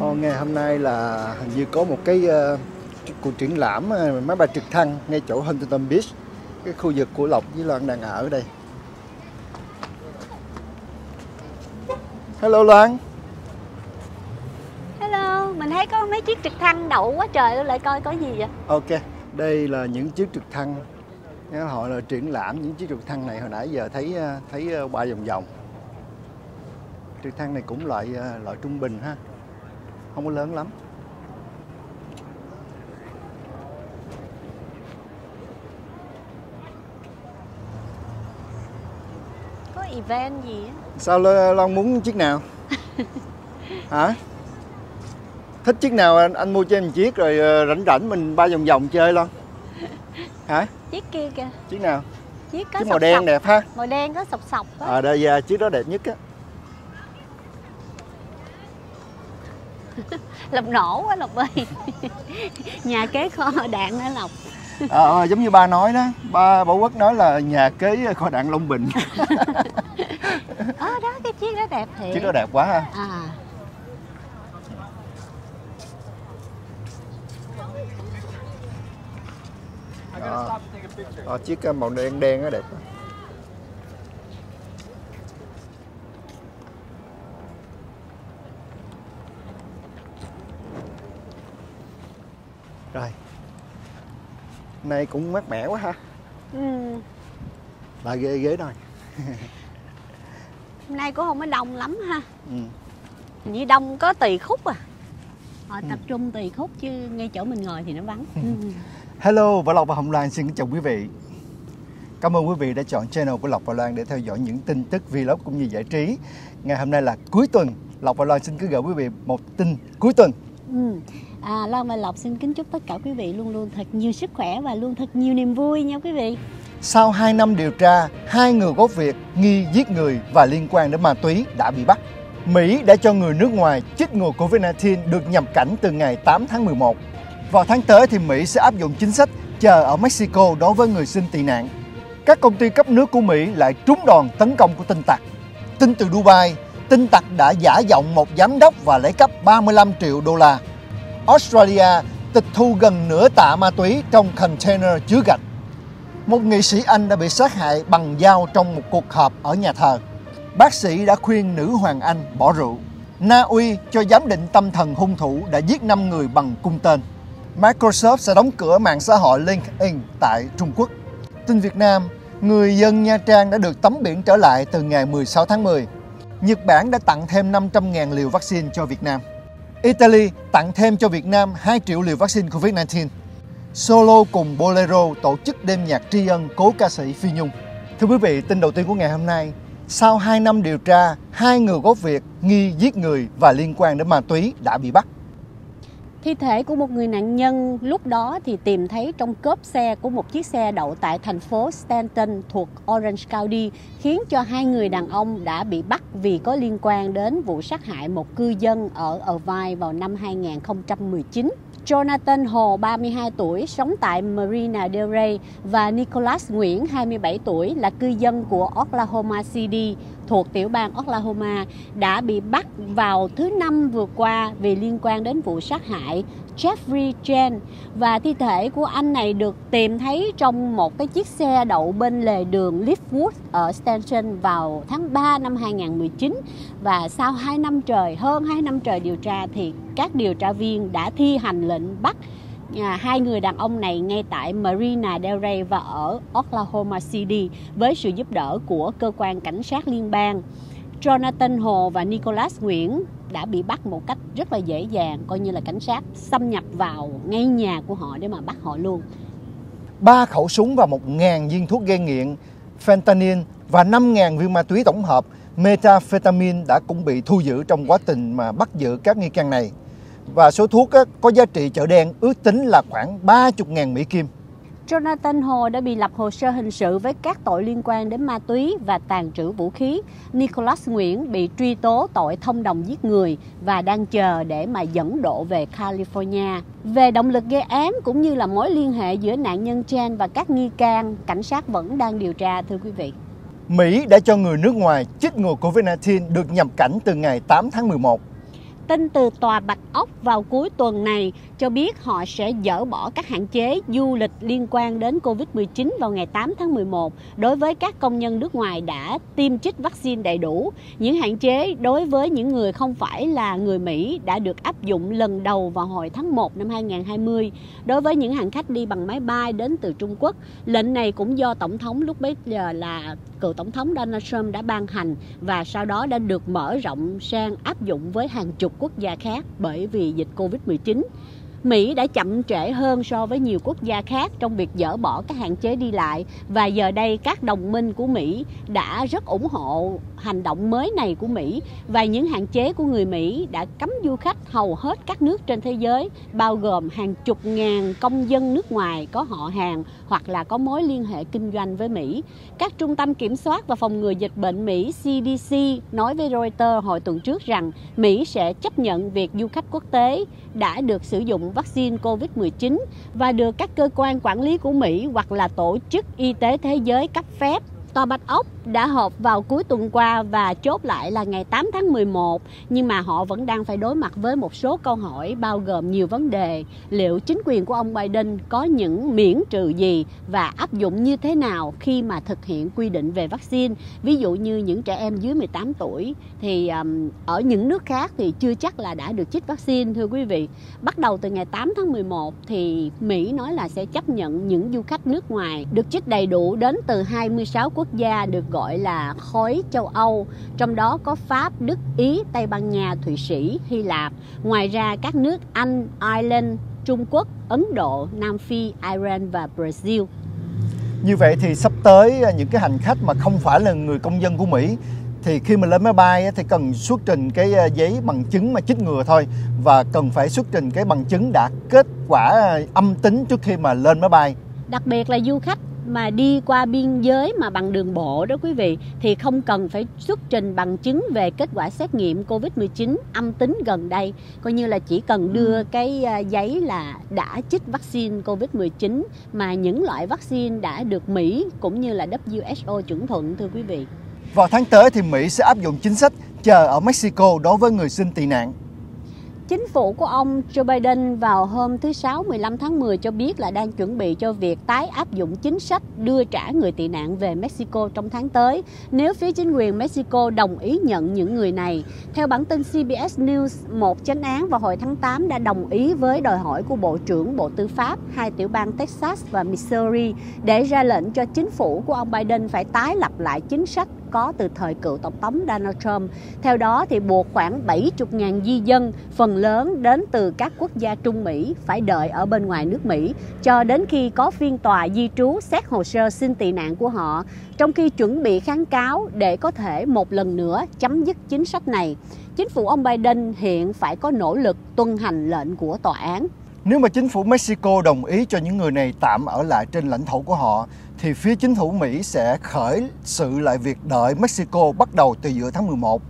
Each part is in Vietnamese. Ngày hôm nay là hình như có một cái cuộc triển lãm máy bay trực thăng ngay chỗ Huntington Beach, cái khu vực của Lộc với Loan đang ở đây. Hello Loan. Hello, mình thấy có mấy chiếc trực thăng đậu quá trời, lại coi có gì vậy? Ok, đây là những chiếc trực thăng. Họ là triển lãm những chiếc trực thăng này, hồi nãy giờ thấy qua vòng vòng. Trực thăng này cũng loại trung bình ha, không có lớn lắm. Có event gì á? Sao Loan muốn chiếc nào? Hả? Thích chiếc nào anh mua cho em chiếc, rồi rảnh mình bay vòng vòng chơi Loan. Hả? Chiếc kia kìa. Chiếc nào? Chiếc màu đen đẹp ha. Màu đen có sọc sọc á. À đây, chiếc đó đẹp nhất á. Lộc nổ quá Lộc ơi. Nhà kế kho đạn hả Lộc? Giống như ba nói đó, ba Bảo Quốc nói là nhà kế kho đạn Long Bình. Đó, cái chiếc đó đẹp thiệt. Chiếc đó đẹp quá ha. Chiếc màu đen đen đó đẹp quá. Rồi. Nay cũng mát mẻ quá ha. Lại ghế thôi. Hôm nay cũng không có đông lắm ha. Như đông có tùy khúc à. Họ tập trung tùy khúc chứ ngay chỗ mình ngồi thì nó vắng. Hello, Bảo Lộc và Hồng Loan xin kính chào quý vị. Cảm ơn quý vị đã chọn channel của Lộc và Loan để theo dõi những tin tức, vlog cũng như giải trí. Ngày hôm nay là cuối tuần, Lộc và Loan xin cứ gửi quý vị một tin cuối tuần. Loan và Lộc xin kính chúc tất cả quý vị luôn luôn thật nhiều sức khỏe và luôn thật nhiều niềm vui nha quý vị. Sau 2 năm điều tra, 2 người gốc Việt nghi giết người và liên quan đến ma túy đã bị bắt. Mỹ đã cho người nước ngoài chích ngừa COVID-19 được nhập cảnh từ ngày 8 tháng 11. Vào tháng tới thì Mỹ sẽ áp dụng chính sách chờ ở Mexico đối với người xin tị nạn. Các công ty cấp nước của Mỹ lại trúng đòn tấn công của tin tặc. Tin từ Dubai, tin tặc đã giả giọng một giám đốc và lấy cắp 35 triệu đô la. Australia tịch thu gần nửa tạ ma túy trong container chứa gạch. Một nghị sĩ Anh đã bị sát hại bằng dao trong một cuộc họp ở nhà thờ. Bác sĩ đã khuyên nữ hoàng Anh bỏ rượu. Na Uy cho giám định tâm thần hung thủ đã giết 5 người bằng cung tên. Microsoft sẽ đóng cửa mạng xã hội LinkedIn tại Trung Quốc. Tin Việt Nam, người dân Nha Trang đã được tắm biển trở lại từ ngày 16 tháng 10. Nhật Bản đã tặng thêm 500.000 liều vaccine cho Việt Nam. Italy tặng thêm cho Việt Nam 2 triệu liều vaccine COVID-19. Solo cùng Bolero tổ chức đêm nhạc tri ân cố ca sĩ Phi Nhung. Thưa quý vị, tin đầu tiên của ngày hôm nay. Sau 2 năm điều tra, 2 người gốc Việt nghi giết người và liên quan đến ma túy đã bị bắt. Thi thể của một người nạn nhân lúc đó thì tìm thấy trong cốp xe của một chiếc xe đậu tại thành phố Stanton thuộc Orange County, khiến cho 2 người đàn ông đã bị bắt vì có liên quan đến vụ sát hại một cư dân ở Irvine vào năm 2019. Jonathan Hồ, 32 tuổi, sống tại Marina Del Rey và Nicholas Nguyễn, 27 tuổi, là cư dân của Oklahoma City thuộc tiểu bang Oklahoma, đã bị bắt vào thứ Năm vừa qua vì liên quan đến vụ sát hại Jeffrey Chen, và thi thể của anh này được tìm thấy trong một cái chiếc xe đậu bên lề đường Lithwood ở Stanton vào tháng 3 năm 2019. Và sau hơn 2 năm trời điều tra thì các điều tra viên đã thi hành lệnh bắt 2 người đàn ông này ngay tại Marina Del Rey và ở Oklahoma City với sự giúp đỡ của cơ quan cảnh sát liên bang. Jonathan Hồ và Nicholas Nguyễn đã bị bắt một cách rất là dễ dàng, coi như là cảnh sát xâm nhập vào ngay nhà của họ để mà bắt họ luôn. 3 khẩu súng và 1.000 viên thuốc gây nghiện, fentanyl và 5.000 viên ma túy tổng hợp, methamphetamine đã cũng bị thu giữ trong quá trình mà bắt giữ các nghi can này. Và số thuốc có giá trị chợ đen ước tính là khoảng 30.000 Mỹ Kim. Jonathan Hồ đã bị lập hồ sơ hình sự với các tội liên quan đến ma túy và tàn trữ vũ khí. Nicholas Nguyễn bị truy tố tội thông đồng giết người và đang chờ để mà dẫn độ về California. Về động lực gây án cũng như là mối liên hệ giữa nạn nhân Chen và các nghi can, cảnh sát vẫn đang điều tra thưa quý vị. Mỹ đã cho người nước ngoài chích ngừa COVID-19 được nhập cảnh từ ngày 8 tháng 11. Tin từ Tòa Bạch Ốc vào cuối tuần này cho biết họ sẽ dỡ bỏ các hạn chế du lịch liên quan đến COVID-19 vào ngày 8 tháng 11 đối với các công nhân nước ngoài đã tiêm chích vaccine đầy đủ. Những hạn chế đối với những người không phải là người Mỹ đã được áp dụng lần đầu vào hồi tháng 1 năm 2020. Đối với những hành khách đi bằng máy bay đến từ Trung Quốc, lệnh này cũng do Tổng thống lúc bấy giờ là cựu Tổng thống Donald Trump đã ban hành và sau đó đã được mở rộng sang áp dụng với hàng chục quốc gia khác bởi vì dịch Covid-19. Mỹ đã chậm trễ hơn so với nhiều quốc gia khác trong việc dỡ bỏ các hạn chế đi lại và giờ đây các đồng minh của Mỹ đã rất ủng hộ hành động mới này của Mỹ và những hạn chế của người Mỹ đã cấm du khách hầu hết các nước trên thế giới bao gồm hàng chục ngàn công dân nước ngoài có họ hàng hoặc là có mối liên hệ kinh doanh với Mỹ. Các trung tâm kiểm soát và phòng ngừa dịch bệnh Mỹ CDC nói với Reuters hồi tuần trước rằng Mỹ sẽ chấp nhận việc du khách quốc tế đã được sử dụng vaccine COVID-19 và được các cơ quan quản lý của Mỹ hoặc là Tổ chức Y tế Thế giới cấp phép. Tòa Bạch Ốc đã họp vào cuối tuần qua và chốt lại là ngày 8 tháng 11, nhưng mà họ vẫn đang phải đối mặt với một số câu hỏi bao gồm nhiều vấn đề. Liệu chính quyền của ông Biden có những miễn trừ gì và áp dụng như thế nào khi mà thực hiện quy định về vaccine? Ví dụ như những trẻ em dưới 18 tuổi thì ở những nước khác thì chưa chắc là đã được chích vaccine, thưa quý vị. Bắt đầu từ ngày 8 tháng 11 thì Mỹ nói là sẽ chấp nhận những du khách nước ngoài được chích đầy đủ đến từ 26 quốc gia được gọi là khối châu Âu, trong đó có Pháp, Đức, Ý, Tây Ban Nha, Thụy Sĩ, Hy Lạp. Ngoài ra các nước Anh, Ireland, Trung Quốc, Ấn Độ, Nam Phi, Iran và Brazil. Như vậy thì sắp tới những cái hành khách mà không phải là người công dân của Mỹ thì khi mình lên máy bay thì cần xuất trình cái giấy bằng chứng mà chích ngừa thôi và cần phải xuất trình cái bằng chứng đã kết quả âm tính trước khi mà lên máy bay. Đặc biệt là du khách mà đi qua biên giới mà bằng đường bộ đó quý vị thì không cần phải xuất trình bằng chứng về kết quả xét nghiệm Covid-19 âm tính gần đây, coi như là chỉ cần đưa cái giấy là đã chích vaccine Covid-19 mà những loại vaccine đã được Mỹ cũng như là WHO chuẩn thuận, thưa quý vị. Vào tháng tới thì Mỹ sẽ áp dụng chính sách chờ ở Mexico đối với người xin tị nạn. Chính phủ của ông Joe Biden vào hôm thứ Sáu 15 tháng 10 cho biết là đang chuẩn bị cho việc tái áp dụng chính sách đưa trả người tị nạn về Mexico trong tháng tới, nếu phía chính quyền Mexico đồng ý nhận những người này. Theo bản tin CBS News, một chánh án vào hồi tháng 8 đã đồng ý với đòi hỏi của Bộ trưởng Bộ Tư pháp hai tiểu bang Texas và Missouri để ra lệnh cho chính phủ của ông Biden phải tái lập lại chính sách có từ thời cựu Tổng thống Donald Trump. Theo đó thì buộc khoảng 70.000 di dân, phần lớn đến từ các quốc gia Trung Mỹ, phải đợi ở bên ngoài nước Mỹ cho đến khi có phiên tòa di trú xét hồ sơ xin tị nạn của họ, trong khi chuẩn bị kháng cáo để có thể một lần nữa chấm dứt chính sách này. Chính phủ ông Biden hiện phải có nỗ lực tuân hành lệnh của tòa án. Nếu mà chính phủ Mexico đồng ý cho những người này tạm ở lại trên lãnh thổ của họ, thì phía chính phủ Mỹ sẽ khởi sự lại việc đợi Mexico bắt đầu từ giữa tháng 11.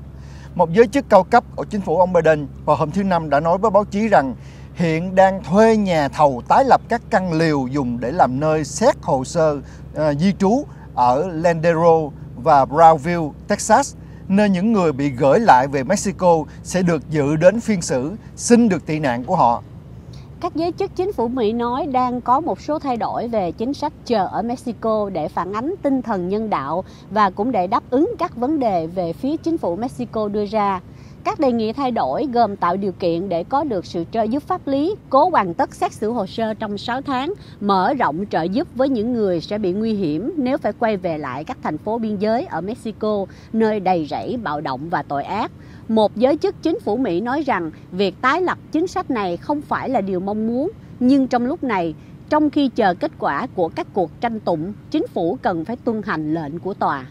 Một giới chức cao cấp của chính phủ ông Biden vào hôm thứ Năm đã nói với báo chí rằng hiện đang thuê nhà thầu tái lập các căn lều dùng để làm nơi xét hồ sơ di trú ở Lander và Brownville, Texas, nơi những người bị gửi lại về Mexico sẽ được dự đến phiên xử xin được tị nạn của họ. Các giới chức chính phủ Mỹ nói đang có một số thay đổi về chính sách chờ ở Mexico để phản ánh tinh thần nhân đạo và cũng để đáp ứng các vấn đề về phía chính phủ Mexico đưa ra. Các đề nghị thay đổi gồm tạo điều kiện để có được sự trợ giúp pháp lý, cố hoàn tất xét xử hồ sơ trong 6 tháng, mở rộng trợ giúp với những người sẽ bị nguy hiểm nếu phải quay về lại các thành phố biên giới ở Mexico, nơi đầy rẫy bạo động và tội ác. Một giới chức chính phủ Mỹ nói rằng việc tái lập chính sách này không phải là điều mong muốn, nhưng trong lúc này, trong khi chờ kết quả của các cuộc tranh tụng, chính phủ cần phải tuân hành lệnh của tòa.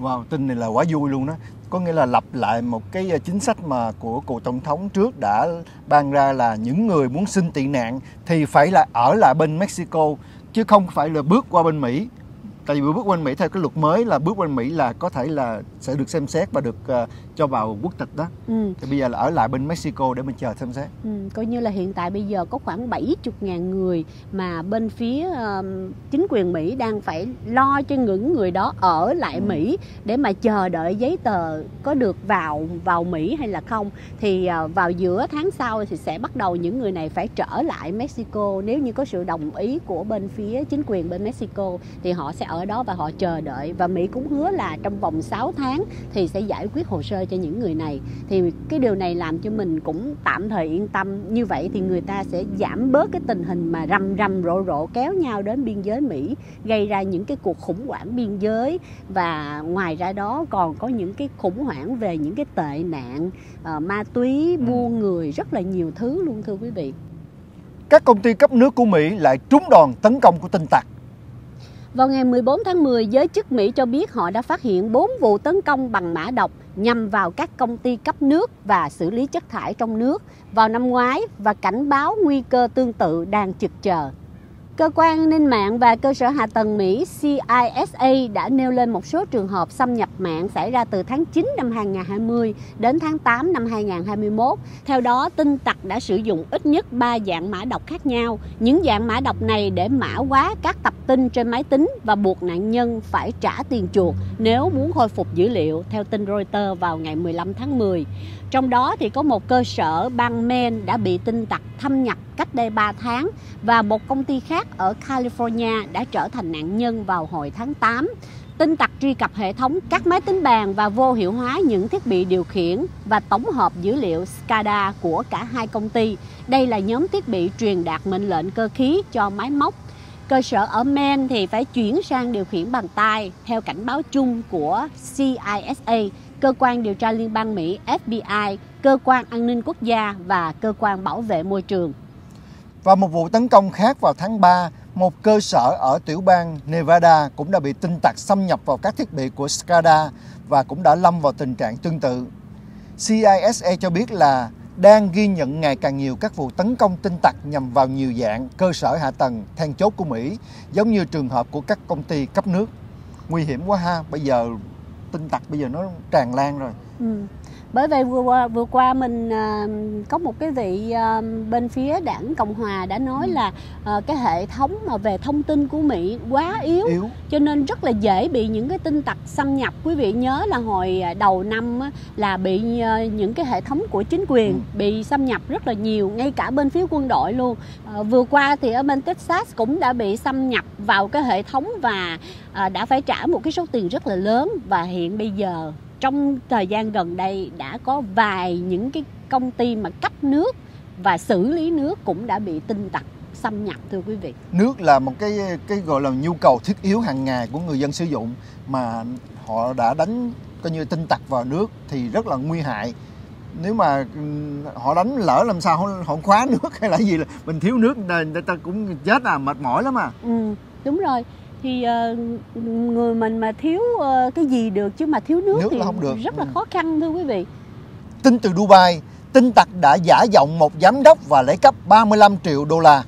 Wow, tin này là quá vui luôn đó. Có nghĩa là lặp lại một cái chính sách mà của cựu Tổng thống trước đã ban ra là những người muốn xin tị nạn thì phải là ở lại bên Mexico chứ không phải là bước qua bên Mỹ. Tại vì bước qua bên Mỹ theo cái luật mới là bước qua bên Mỹ là có thể là sẽ được xem xét và được cho vào quốc tịch đó. Thì bây giờ là ở lại bên Mexico để mình chờ xem xét. Coi như là hiện tại bây giờ có khoảng 70.000 người mà bên phía chính quyền Mỹ đang phải lo cho những người đó ở lại Mỹ để mà chờ đợi giấy tờ có được vào Mỹ hay là không. Thì vào giữa tháng sau thì sẽ bắt đầu những người này phải trở lại Mexico. Nếu như có sự đồng ý của bên phía chính quyền bên Mexico thì họ sẽ ở đó và họ chờ đợi, và Mỹ cũng hứa là trong vòng 6 tháng thì sẽ giải quyết hồ sơ cho những người này. Thì cái điều này làm cho mình cũng tạm thời yên tâm. Như vậy thì người ta sẽ giảm bớt cái tình hình mà rầm rầm rộ rộ kéo nhau đến biên giới Mỹ, gây ra những cái cuộc khủng hoảng biên giới, và ngoài ra đó còn có những cái khủng hoảng về những cái tệ nạn ma túy, buôn người, rất là nhiều thứ luôn thưa quý vị. Các công ty cấp nước của Mỹ lại trúng đòn tấn công của tin tặc. Vào ngày 14 tháng 10, giới chức Mỹ cho biết họ đã phát hiện 4 vụ tấn công bằng mã độc nhằm vào các công ty cấp nước và xử lý chất thải trong nước vào năm ngoái, và cảnh báo nguy cơ tương tự đang chực chờ. Cơ quan an ninh mạng và cơ sở hạ tầng Mỹ CISA đã nêu lên một số trường hợp xâm nhập mạng xảy ra từ tháng 9 năm 2020 đến tháng 8 năm 2021. Theo đó, tin tặc đã sử dụng ít nhất 3 dạng mã độc khác nhau. Những dạng mã độc này để mã hóa các tập tin trên máy tính và buộc nạn nhân phải trả tiền chuộc nếu muốn khôi phục dữ liệu, theo tin Reuters vào ngày 15 tháng 10. Trong đó thì có một cơ sở bang Maine đã bị tin tặc thâm nhập cách đây 3 tháng, và một công ty khác ở California đã trở thành nạn nhân vào hồi tháng 8. Tin tặc truy cập hệ thống các máy tính bàn và vô hiệu hóa những thiết bị điều khiển và tổng hợp dữ liệu SCADA của cả hai công ty. Đây là nhóm thiết bị truyền đạt mệnh lệnh cơ khí cho máy móc. Cơ sở ở Maine thì phải chuyển sang điều khiển bằng tay theo cảnh báo chung của CISA, Cơ quan điều tra liên bang Mỹ FBI, Cơ quan an ninh quốc gia và Cơ quan bảo vệ môi trường. Và một vụ tấn công khác vào tháng 3, một cơ sở ở tiểu bang Nevada cũng đã bị tin tặc xâm nhập vào các thiết bị của SCADA và cũng đã lâm vào tình trạng tương tự. CISA cho biết là đang ghi nhận ngày càng nhiều các vụ tấn công tin tặc nhằm vào nhiều dạng cơ sở hạ tầng then chốt của Mỹ, giống như trường hợp của các công ty cấp nước. Nguy hiểm quá ha, tin tặc bây giờ nó tràn lan rồi. Bởi vậy vừa qua mình có một cái vị bên phía đảng Cộng Hòa đã nói là cái hệ thống mà về thông tin của Mỹ quá yếu, cho nên rất là dễ bị những cái tin tặc xâm nhập. Quý vị nhớ là hồi đầu năm là bị những cái hệ thống của chính quyền bị xâm nhập rất là nhiều, ngay cả bên phía quân đội luôn. Vừa qua thì ở bên Texas cũng đã bị xâm nhập vào cái hệ thống và đã phải trả một cái số tiền rất là lớn, và hiện bây giờ trong thời gian gần đây đã có vài những cái công ty mà cấp nước và xử lý nước cũng đã bị tin tặc xâm nhập thưa quý vị. Nước là một cái gọi là nhu cầu thiết yếu hàng ngày của người dân sử dụng, mà họ đã đánh coi như tin tặc vào nước thì rất là nguy hại. Nếu mà họ đánh lỡ làm sao họ khóa nước hay là gì là mình thiếu nước, người ta cũng chết à, mệt mỏi lắm à. Đúng rồi. Thì người mình mà thiếu cái gì được, chứ mà thiếu nước thì không được. Rất là khó khăn thưa quý vị. Tin từ Dubai, tin tặc đã giả giọng một giám đốc và lấy cắp 35 triệu đô la.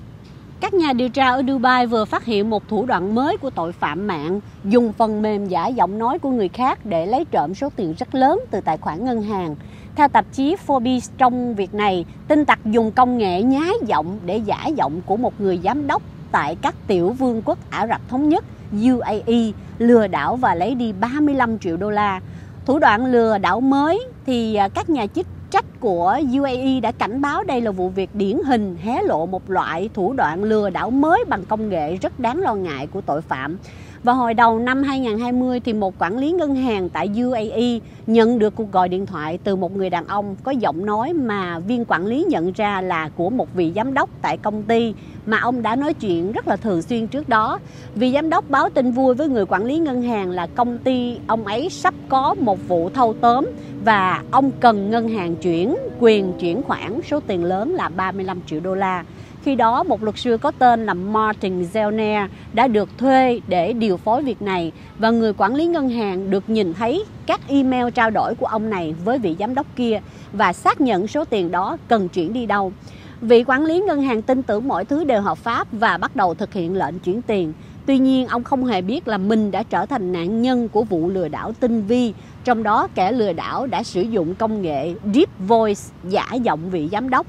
Các nhà điều tra ở Dubai vừa phát hiện một thủ đoạn mới của tội phạm mạng, dùng phần mềm giả giọng nói của người khác để lấy trộm số tiền rất lớn từ tài khoản ngân hàng. Theo tạp chí Forbes, trong việc này, tin tặc dùng công nghệ nhái giọng để giả giọng của một người giám đốc tại các tiểu vương quốc Ả Rập Thống Nhất UAE, lừa đảo và lấy đi 35 triệu đô la. Thủ đoạn lừa đảo mới thì các nhà chức trách của UAE đã cảnh báo đây là vụ việc điển hình hé lộ một loại thủ đoạn lừa đảo mới bằng công nghệ rất đáng lo ngại của tội phạm. Và hồi đầu năm 2020 thì một quản lý ngân hàng tại UAE nhận được cuộc gọi điện thoại từ một người đàn ông có giọng nói mà viên quản lý nhận ra là của một vị giám đốc tại công ty mà ông đã nói chuyện rất là thường xuyên trước đó. Vị giám đốc báo tin vui với người quản lý ngân hàng là công ty ông ấy sắp có một vụ thâu tóm và ông cần ngân hàng chuyển quyền chuyển khoản số tiền lớn là 35 triệu đô la. Khi đó, một luật sư có tên là Martin Zellner đã được thuê để điều phối việc này, và người quản lý ngân hàng được nhìn thấy các email trao đổi của ông này với vị giám đốc kia và xác nhận số tiền đó cần chuyển đi đâu. Vị quản lý ngân hàng tin tưởng mọi thứ đều hợp pháp và bắt đầu thực hiện lệnh chuyển tiền. Tuy nhiên, ông không hề biết là mình đã trở thành nạn nhân của vụ lừa đảo tinh vi, trong đó kẻ lừa đảo đã sử dụng công nghệ Deep Voice, giả giọng vị giám đốc.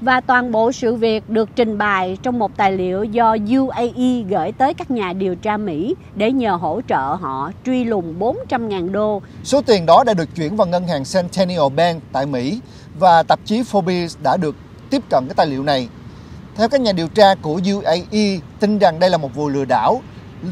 Và toàn bộ sự việc được trình bày trong một tài liệu do UAE gửi tới các nhà điều tra Mỹ để nhờ hỗ trợ họ truy lùng 400.000 đô. Số tiền đó đã được chuyển vào ngân hàng Centennial Bank tại Mỹ và tạp chí Forbes đã được tiếp cận cái tài liệu này. Theo các nhà điều tra của UAE, tin rằng đây là một vụ lừa đảo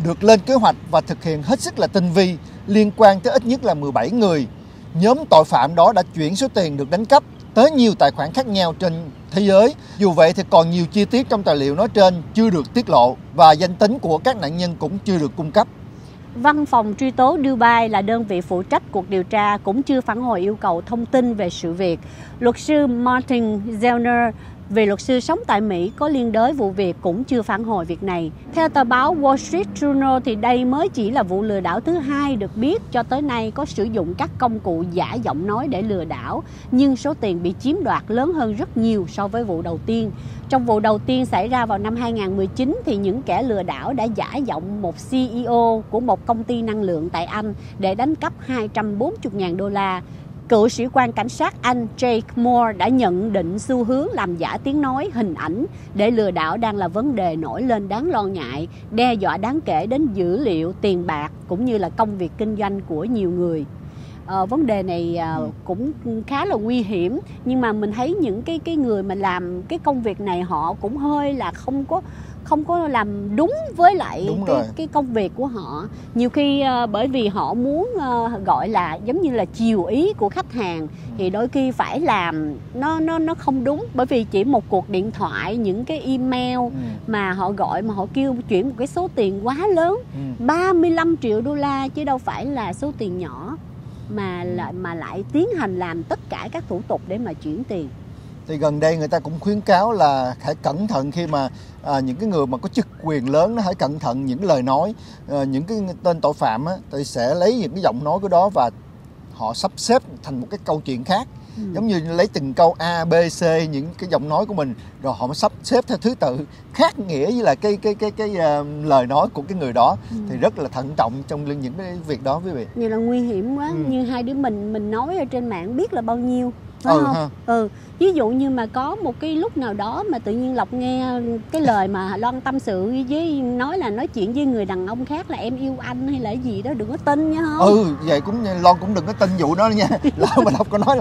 được lên kế hoạch và thực hiện hết sức là tinh vi, liên quan tới ít nhất là 17 người. Nhóm tội phạm đó đã chuyển số tiền được đánh cắp tới nhiều tài khoản khác nhau trên thế giới. Dù vậy thì còn nhiều chi tiết trong tài liệu nói trên chưa được tiết lộ và danh tính của các nạn nhân cũng chưa được cung cấp. Văn phòng truy tố Dubai là đơn vị phụ trách cuộc điều tra cũng chưa phản hồi yêu cầu thông tin về sự việc. Luật sư Martin Zellner, về luật sư sống tại Mỹ có liên đới vụ việc, cũng chưa phản hồi việc này. Theo tờ báo Wall Street Journal thì đây mới chỉ là vụ lừa đảo thứ hai được biết cho tới nay có sử dụng các công cụ giả giọng nói để lừa đảo, nhưng số tiền bị chiếm đoạt lớn hơn rất nhiều so với vụ đầu tiên. Trong vụ đầu tiên xảy ra vào năm 2019 thì những kẻ lừa đảo đã giả giọng một CEO của một công ty năng lượng tại Anh để đánh cắp 240.000 đô la. Cựu sĩ quan cảnh sát Anh Jake Moore đã nhận định xu hướng làm giả tiếng nói, hình ảnh để lừa đảo đang là vấn đề nổi lên đáng lo ngại, đe dọa đáng kể đến dữ liệu, tiền bạc cũng như là công việc kinh doanh của nhiều người. Vấn đề này cũng khá là nguy hiểm, nhưng mà mình thấy những cái người mà làm cái công việc này họ cũng hơi là không có làm đúng với lại cái công việc của họ. Nhiều khi bởi vì họ muốn gọi là giống như là chiều ý của khách hàng thì đôi khi phải làm nó không đúng, bởi vì chỉ một cuộc điện thoại, những cái email mà họ gọi mà họ kêu chuyển một cái số tiền quá lớn, 35 triệu đô la chứ đâu phải là số tiền nhỏ, mà lại tiến hành làm tất cả các thủ tục để mà chuyển tiền. Thì gần đây người ta cũng khuyến cáo là hãy cẩn thận khi mà những cái người mà có chức quyền lớn nó hãy cẩn thận những lời nói, những cái tên tội phạm á, thì sẽ lấy những cái giọng nói của đó và họ sắp xếp thành một cái câu chuyện khác. Giống như lấy từng câu A, B, C, những cái giọng nói của mình rồi họ mới sắp xếp theo thứ tự khác nghĩa với là cái lời nói của cái người đó. Thì rất là thận trọng trong những cái việc đó quý vị. Như là nguy hiểm quá, như hai đứa mình nói ở trên mạng biết là bao nhiêu. Ví dụ như mà có một cái lúc nào đó mà tự nhiên Lộc nghe cái lời mà Loan tâm sự với nói chuyện với người đàn ông khác là em yêu anh hay là gì đó, đừng có tin nha. Không, vậy cũng Loan cũng đừng có tin vụ đó nha. Lộc có nói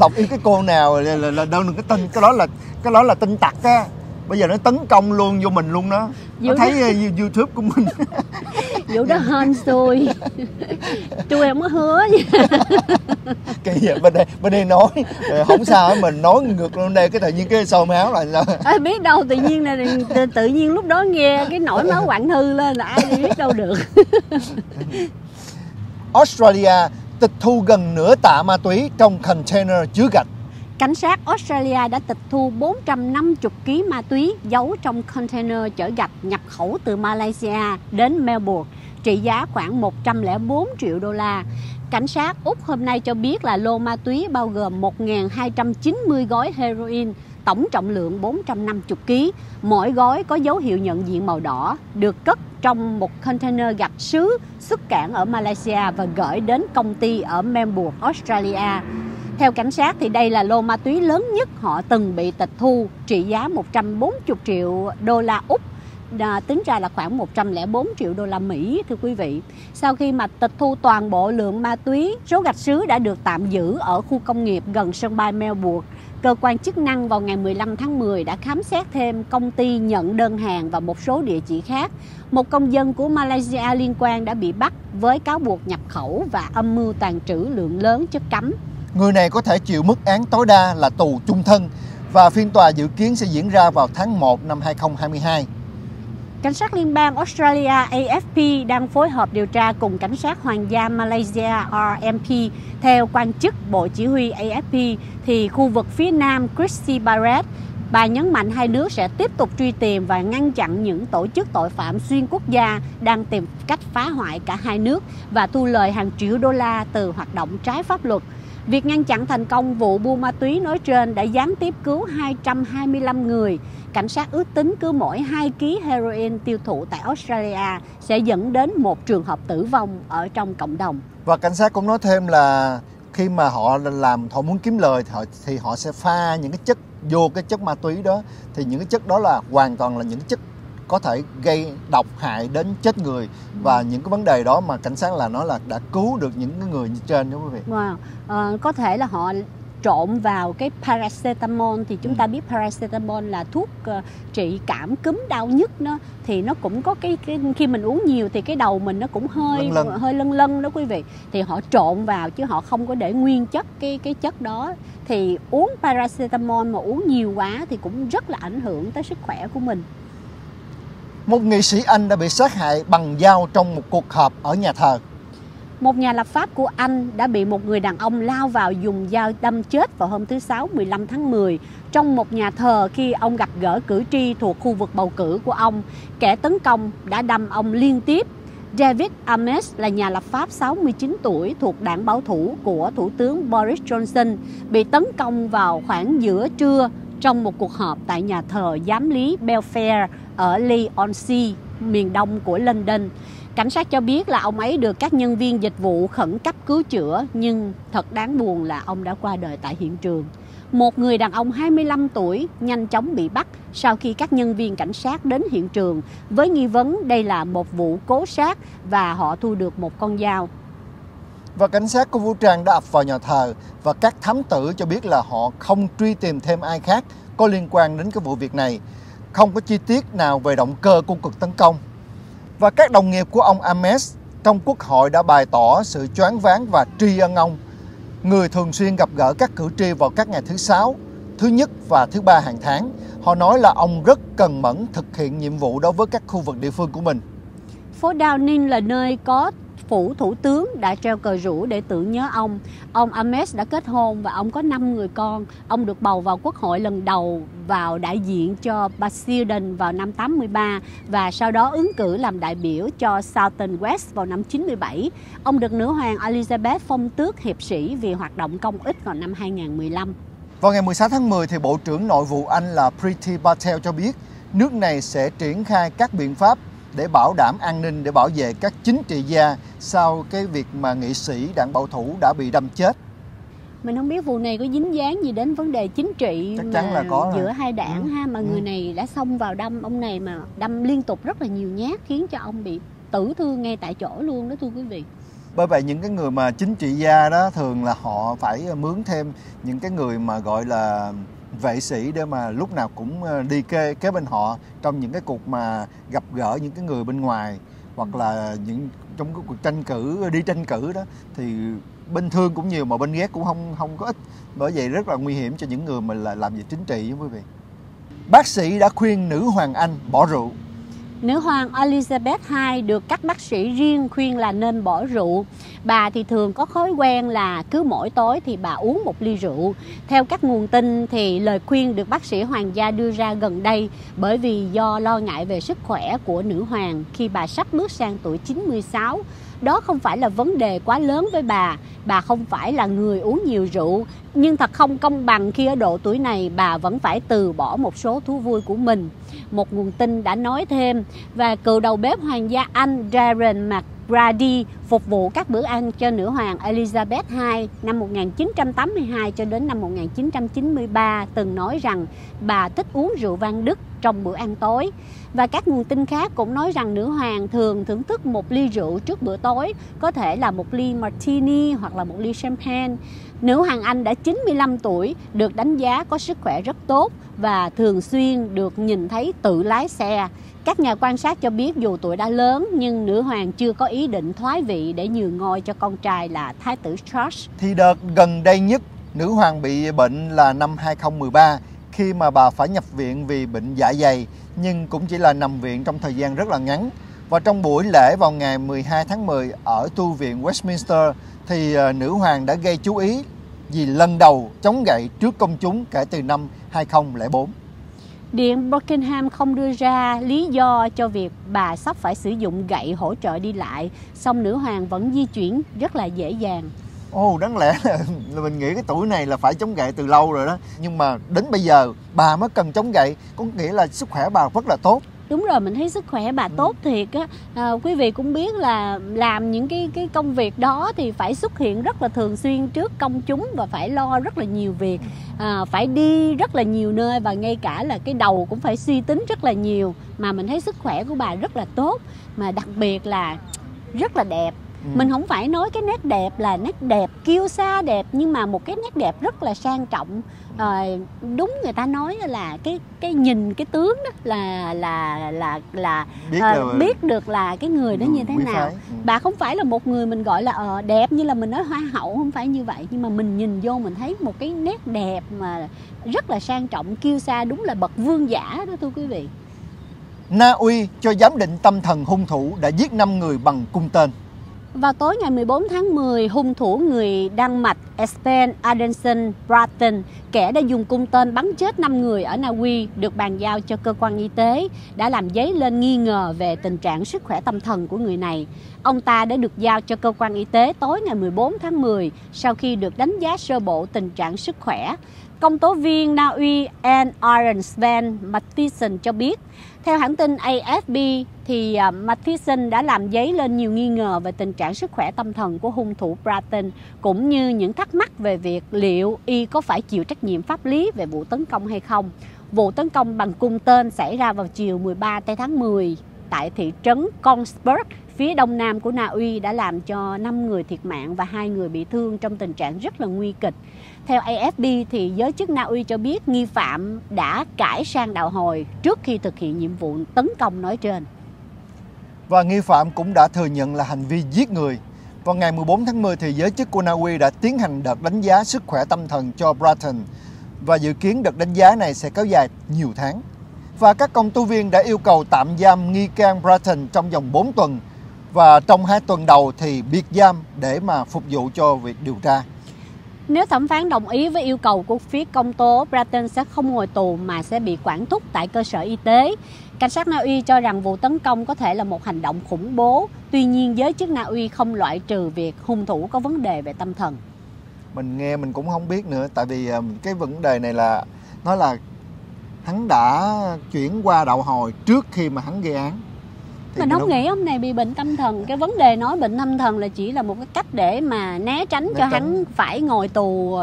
Lộc yêu cái cô nào là đừng có tin, cái đó là tin tặc á. Bây giờ nó tấn công luôn vô mình luôn đó. Nó thấy YouTube của mình. Vụ đó hên xui. Tụi em mới hứa nha. Cái gì bên đây nói không sao, mình nói ngược lên đây cái tự nhiên cái xô máu là sao? Ai biết đâu, tự nhiên lúc đó nghe cái nổi máu Quảng Thư lên là ai biết đâu được. Australia tịch thu gần nửa tạ ma túy trong container chứa gạch. Cảnh sát Australia đã tịch thu 450 kg ma túy giấu trong container chở gạch nhập khẩu từ Malaysia đến Melbourne, trị giá khoảng 104 triệu đô la. Cảnh sát Úc hôm nay cho biết là lô ma túy bao gồm 1.290 gói heroin, tổng trọng lượng 450 kg. Mỗi gói có dấu hiệu nhận diện màu đỏ, được cất trong một container gạch sứ xuất cảng ở Malaysia và gửi đến công ty ở Melbourne, Australia. Theo cảnh sát thì đây là lô ma túy lớn nhất họ từng bị tịch thu, trị giá 140 triệu đô la Úc, tính ra là khoảng 104 triệu đô la Mỹ, thưa quý vị. Sau khi mà tịch thu toàn bộ lượng ma túy, số gạch sứ đã được tạm giữ ở khu công nghiệp gần sân bay Melbourne. Cơ quan chức năng vào ngày 15 tháng 10 đã khám xét thêm công ty nhận đơn hàng và một số địa chỉ khác. Một công dân của Malaysia liên quan đã bị bắt với cáo buộc nhập khẩu và âm mưu tàng trữ lượng lớn chất cấm. Người này có thể chịu mức án tối đa là tù chung thân và phiên tòa dự kiến sẽ diễn ra vào tháng 1 năm 2022. Cảnh sát liên bang Australia AFP đang phối hợp điều tra cùng cảnh sát hoàng gia Malaysia RMP. Theo quan chức bộ chỉ huy AFP thì khu vực phía nam Christy Barrett, bà nhấn mạnh hai nước sẽ tiếp tục truy tìm và ngăn chặn những tổ chức tội phạm xuyên quốc gia đang tìm cách phá hoại cả hai nước và thu lời hàng triệu đô la từ hoạt động trái pháp luật. Việc ngăn chặn thành công vụ buôn ma túy nói trên đã gián tiếp cứu 225 người. Cảnh sát ước tính cứ mỗi 2 kg heroin tiêu thụ tại Australia sẽ dẫn đến một trường hợp tử vong ở trong cộng đồng. Và cảnh sát cũng nói thêm là khi mà họ muốn kiếm lời thì họ sẽ pha những cái chất vô cái chất ma túy đó, thì những cái chất đó là hoàn toàn là những chất có thể gây độc hại đến chết người. Và những cái vấn đề đó mà cảnh sát là nói là đã cứu được những người như trên, đúng không quý vị? Wow. Có thể là họ trộn vào cái paracetamol, thì chúng ta biết paracetamol là thuốc trị cảm cúm đau nhức đó, thì nó cũng có cái khi mình uống nhiều thì cái đầu mình nó cũng hơi lân lân đó quý vị. Thì họ trộn vào chứ họ không có để nguyên chất cái chất đó. Thì uống paracetamol mà uống nhiều quá thì cũng rất là ảnh hưởng tới sức khỏe của mình. Một nghị sĩ Anh đã bị sát hại bằng dao trong một cuộc họp ở nhà thờ. Một nhà lập pháp của Anh đã bị một người đàn ông lao vào dùng dao đâm chết vào hôm thứ Sáu 15 tháng 10 trong một nhà thờ khi ông gặp gỡ cử tri thuộc khu vực bầu cử của ông. Kẻ tấn công đã đâm ông liên tiếp. David Ames là nhà lập pháp 69 tuổi thuộc đảng bảo thủ của Thủ tướng Boris Johnson bị tấn công vào khoảng giữa trưa trong một cuộc họp tại nhà thờ giám lý Belfair ở Leigh-on-Sea, miền đông của London. Cảnh sát cho biết là ông ấy được các nhân viên dịch vụ khẩn cấp cứu chữa, nhưng thật đáng buồn là ông đã qua đời tại hiện trường. Một người đàn ông 25 tuổi nhanh chóng bị bắt sau khi các nhân viên cảnh sát đến hiện trường với nghi vấn đây là một vụ cố sát và họ thu được một con dao. Và cảnh sát có vũ trang đã ập vào nhà thờ và các thám tử cho biết là họ không truy tìm thêm ai khác có liên quan đến cái vụ việc này. Không có chi tiết nào về động cơ của cuộc tấn công. Và các đồng nghiệp của ông Ames trong quốc hội đã bày tỏ sự choáng váng và tri ân ông, người thường xuyên gặp gỡ các cử tri vào các ngày thứ Sáu, thứ Nhất và thứ Ba hàng tháng. Họ nói là ông rất cần mẫn thực hiện nhiệm vụ đối với các khu vực địa phương của mình. Phố Downing là nơi có phủ thủ tướng đã treo cờ rủ để tưởng nhớ ông. Ông Ames đã kết hôn và ông có 5 người con. Ông được bầu vào quốc hội lần đầu vào đại diện cho Basildon vào năm 83 và sau đó ứng cử làm đại biểu cho Southern West vào năm 97. Ông được nữ hoàng Elizabeth phong tước hiệp sĩ vì hoạt động công ích vào năm 2015. Vào ngày 16 tháng 10 thì Bộ trưởng Nội vụ Anh là Priti Patel cho biết nước này sẽ triển khai các biện pháp để bảo đảm an ninh, để bảo vệ các chính trị gia sau cái việc mà nghị sĩ đảng bảo thủ đã bị đâm chết. Mình không biết vụ này có dính dáng gì đến vấn đề chính trị giữa hai đảng người này đã xông vào đâm ông này, mà đâm liên tục rất là nhiều nhát khiến cho ông bị tử thương ngay tại chỗ luôn đó thưa quý vị. Bởi vậy những cái người mà chính trị gia đó thường là họ phải mướn thêm những cái người mà gọi là vệ sĩ để mà lúc nào cũng đi kế bên họ trong những cái cuộc mà gặp gỡ những cái người bên ngoài, hoặc là trong cái cuộc tranh cử đó, thì bên thương cũng nhiều mà bên ghét cũng không có ít. Bởi vậy rất là nguy hiểm cho những người mà làm việc chính trị quý vị. Bác sĩ đã khuyên nữ hoàng Anh bỏ rượu. Nữ hoàng Elizabeth II được các bác sĩ riêng khuyên là nên bỏ rượu. Bà thì thường có thói quen là cứ mỗi tối thì bà uống một ly rượu. Theo các nguồn tin thì lời khuyên được bác sĩ hoàng gia đưa ra gần đây bởi vì do lo ngại về sức khỏe của nữ hoàng khi bà sắp bước sang tuổi 96. Đó không phải là vấn đề quá lớn với bà không phải là người uống nhiều rượu, nhưng thật không công bằng khi ở độ tuổi này bà vẫn phải từ bỏ một số thú vui của mình. Một nguồn tin đã nói thêm, và cựu đầu bếp hoàng gia Anh Darren McGrady phục vụ các bữa ăn cho nữ hoàng Elizabeth II năm 1982 cho đến năm 1993 từng nói rằng bà thích uống rượu vang Đức trong bữa ăn tối. Và các nguồn tin khác cũng nói rằng nữ hoàng thường thưởng thức một ly rượu trước bữa tối, có thể là một ly martini hoặc là một ly champagne. Nữ hoàng Anh đã 95 tuổi, được đánh giá có sức khỏe rất tốt và thường xuyên được nhìn thấy tự lái xe. Các nhà quan sát cho biết dù tuổi đã lớn nhưng nữ hoàng chưa có ý định thoái vị để nhường ngôi cho con trai là Thái tử Charles. Thì đợt gần đây nhất nữ hoàng bị bệnh là năm 2013 khi mà bà phải nhập viện vì bệnh dạ dày, nhưng cũng chỉ là nằm viện trong thời gian rất là ngắn. Và trong buổi lễ vào ngày 12 tháng 10 ở tu viện Westminster thì nữ hoàng đã gây chú ý vì lần đầu chống gậy trước công chúng kể từ năm 2004. Điện Buckingham không đưa ra lý do cho việc bà sắp phải sử dụng gậy hỗ trợ đi lại, song nữ hoàng vẫn di chuyển rất là dễ dàng. Ồ, đáng lẽ là mình nghĩ cái tuổi này là phải chống gậy từ lâu rồi đó. Nhưng mà đến bây giờ bà mới cần chống gậy, có nghĩa là sức khỏe bà rất là tốt. Đúng rồi, mình thấy sức khỏe bà tốt thiệt á. Quý vị cũng biết là làm những cái công việc đó thì phải xuất hiện rất là thường xuyên trước công chúng và phải lo rất là nhiều việc, phải đi rất là nhiều nơi và ngay cả là cái đầu cũng phải suy tính rất là nhiều. Mà mình thấy sức khỏe của bà rất là tốt, mà đặc biệt là rất là đẹp. Mình không phải nói cái nét đẹp là nét đẹp kiêu sa đẹp, nhưng mà một cái nét đẹp rất là sang trọng. Đúng, người ta nói là cái nhìn cái tướng đó là biết được là cái người đó như thế nào. Bà không phải là một người mình gọi là đẹp như là mình nói hoa hậu, không phải như vậy, nhưng mà mình nhìn vô mình thấy một cái nét đẹp mà rất là sang trọng, kiêu sa, đúng là bậc vương giả đó thưa quý vị. Na Uy cho giám định tâm thần hung thủ đã giết 5 người bằng cung tên. Vào tối ngày 14 tháng 10, hung thủ người Đan Mạch Espen Andersen Bratten, kẻ đã dùng cung tên bắn chết 5 người ở Na Uy, được bàn giao cho cơ quan y tế, đã làm dấy lên nghi ngờ về tình trạng sức khỏe tâm thần của người này. Ông ta đã được giao cho cơ quan y tế tối ngày 14 tháng 10 sau khi được đánh giá sơ bộ tình trạng sức khỏe. Công tố viên Na Uy Andersen Bratten cho biết, theo hãng tin AFP thì Matheson đã làm dấy lên nhiều nghi ngờ về tình trạng sức khỏe tâm thần của hung thủ Bratten, cũng như những thắc mắc về việc liệu y có phải chịu trách nhiệm pháp lý về vụ tấn công hay không. Vụ tấn công bằng cung tên xảy ra vào chiều 13 tháng 10 tại thị trấn Kongsberg, phía đông nam của Na Uy, đã làm cho 5 người thiệt mạng và 2 người bị thương trong tình trạng rất là nguy kịch. Theo AFP thì giới chức Na Uy cho biết nghi phạm đã cải sang đạo Hồi trước khi thực hiện nhiệm vụ tấn công nói trên. Và nghi phạm cũng đã thừa nhận là hành vi giết người. Vào ngày 14 tháng 10 thì giới chức của Na Uy đã tiến hành đợt đánh giá sức khỏe tâm thần cho Bratten và dự kiến đợt đánh giá này sẽ kéo dài nhiều tháng. Và các công tố viên đã yêu cầu tạm giam nghi can Bratten trong vòng 4 tuần. Và trong 2 tuần đầu thì biệt giam để mà phục vụ cho việc điều tra. Nếu thẩm phán đồng ý với yêu cầu của phía công tố, Bratten sẽ không ngồi tù mà sẽ bị quản thúc tại cơ sở y tế. Cảnh sát Na Uy cho rằng vụ tấn công có thể là một hành động khủng bố. Tuy nhiên, giới chức Na Uy không loại trừ việc hung thủ có vấn đề về tâm thần. Mình nghe mình cũng không biết nữa, tại vì cái vấn đề này là nó là hắn đã chuyển qua đạo Hồi trước khi mà hắn gây án. Mình không nghĩ ông này bị bệnh tâm thần. Cái vấn đề nói bệnh tâm thần là chỉ là một cái cách để mà né tránh cho hắn phải ngồi tù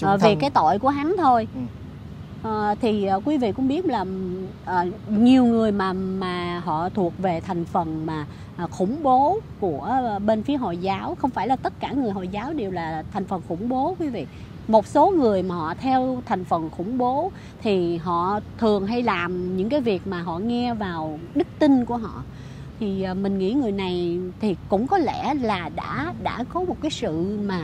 về cái tội của hắn thôi. Thì quý vị cũng biết là nhiều người mà họ thuộc về thành phần mà khủng bố của bên phía Hồi giáo. Không phải là tất cả người Hồi giáo đều là thành phần khủng bố quý vị. Một số người mà họ theo thành phần khủng bố thì họ thường hay làm những cái việc mà họ nghe vào đức tin của họ. Thì mình nghĩ người này thì cũng có lẽ là đã có một cái sự mà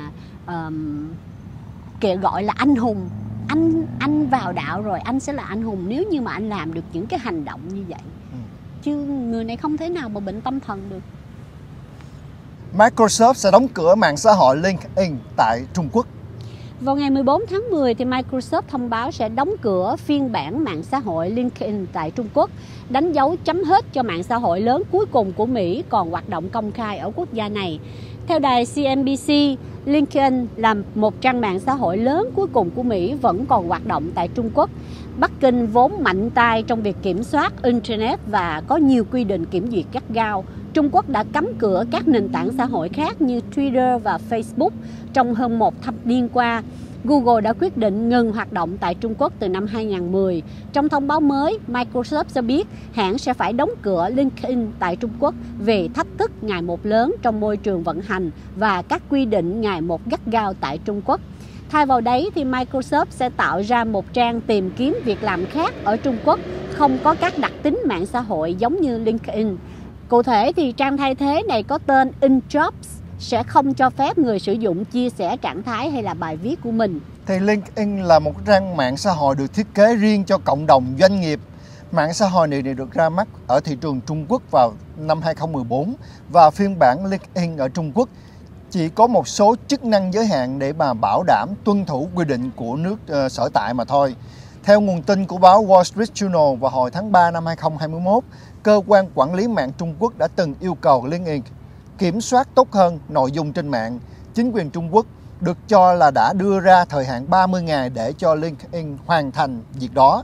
gọi là anh hùng. Anh vào đạo rồi, anh sẽ là anh hùng nếu như mà anh làm được những cái hành động như vậy. Chứ người này không thể nào mà bệnh tâm thần được. Microsoft sẽ đóng cửa mạng xã hội LinkedIn tại Trung Quốc. Vào ngày 14 tháng 10 thì Microsoft thông báo sẽ đóng cửa phiên bản mạng xã hội LinkedIn tại Trung Quốc, đánh dấu chấm hết cho mạng xã hội lớn cuối cùng của Mỹ còn hoạt động công khai ở quốc gia này. Theo đài CNBC, LinkedIn là một trang mạng xã hội lớn cuối cùng của Mỹ vẫn còn hoạt động tại Trung Quốc. Bắc Kinh vốn mạnh tay trong việc kiểm soát Internet và có nhiều quy định kiểm duyệt gắt gao. Trung Quốc đã cấm cửa các nền tảng xã hội khác như Twitter và Facebook trong hơn một thập niên qua. Google đã quyết định ngừng hoạt động tại Trung Quốc từ năm 2010. Trong thông báo mới, Microsoft cho biết hãng sẽ phải đóng cửa LinkedIn tại Trung Quốc vì thách thức ngày một lớn trong môi trường vận hành và các quy định ngày một gắt gao tại Trung Quốc. Thay vào đấy thì Microsoft sẽ tạo ra một trang tìm kiếm việc làm khác ở Trung Quốc, không có các đặc tính mạng xã hội giống như LinkedIn. Cụ thể thì trang thay thế này có tên InJobs, sẽ không cho phép người sử dụng chia sẻ trạng thái hay là bài viết của mình. Thì LinkedIn là một trang mạng xã hội được thiết kế riêng cho cộng đồng doanh nghiệp. Mạng xã hội này được ra mắt ở thị trường Trung Quốc vào năm 2014 và phiên bản LinkedIn ở Trung Quốc chỉ có một số chức năng giới hạn để mà bảo đảm tuân thủ quy định của nước sở tại mà thôi. Theo nguồn tin của báo Wall Street Journal, vào hồi tháng 3 năm 2021, cơ quan quản lý mạng Trung Quốc đã từng yêu cầu LinkedIn kiểm soát tốt hơn nội dung trên mạng. Chính quyền Trung Quốc được cho là đã đưa ra thời hạn 30 ngày để cho LinkedIn hoàn thành việc đó.